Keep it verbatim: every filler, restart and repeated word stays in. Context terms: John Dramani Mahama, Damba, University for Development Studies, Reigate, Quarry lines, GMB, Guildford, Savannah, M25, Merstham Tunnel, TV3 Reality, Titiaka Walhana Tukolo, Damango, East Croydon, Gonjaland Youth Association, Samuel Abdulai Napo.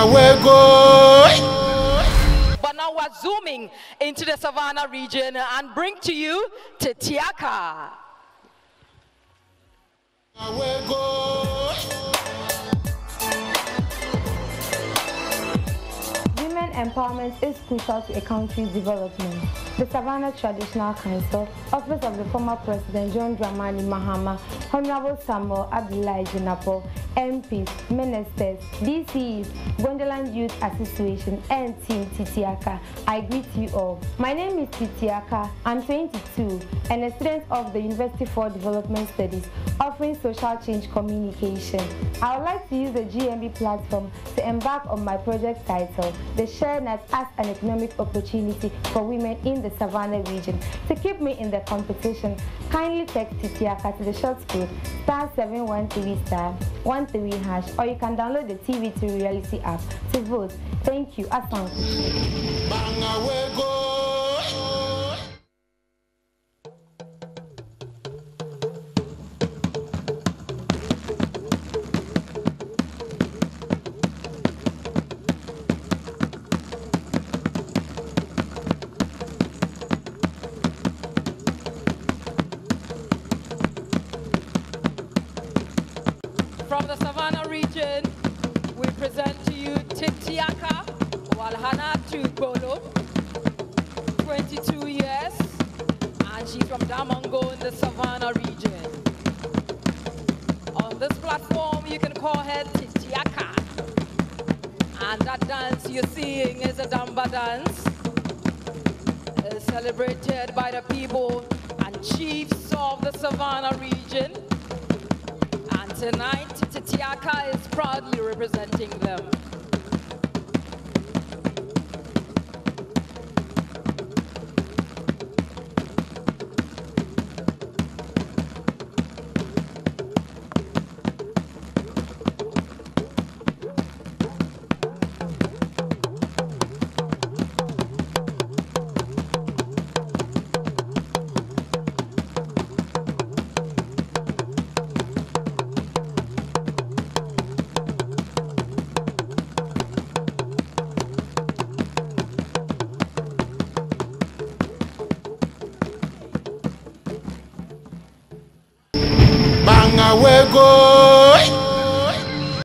now we're going. But now we're zooming into the Savannah region and bring to you Titiaka. Now we're going. Women empowerment is crucial to a country's development. The Savannah Traditional Council, Office of the former President John Dramani Mahama, Honorable Samuel Abdulai Napo, M Ps, Ministers, D Cs, Gonjaland Youth Association, and Team Titiaka, I greet you all. My name is Titiaka. I'm twenty-two and a student of the University for Development Studies, offering social change communication. I would like to use the G M B platform to embark on my project title, The Share Net as an Economic Opportunity for Women in the Savannah region. To keep me in the competition, kindly text Titiaka to the short code star seven one three star one three hash, or you can download the T V to Reality app to vote. Thank you. Asante. From the Savannah region, we present to you Titiaka Walhana Tukolo, twenty-two years, and she's from Damango in the Savannah region. On this platform, you can call her Titiaka. And that dance you're seeing is a Damba dance. It's celebrated by the people and chiefs of the Savannah region. And tonight, Titiaka is proudly representing them. Now we're going.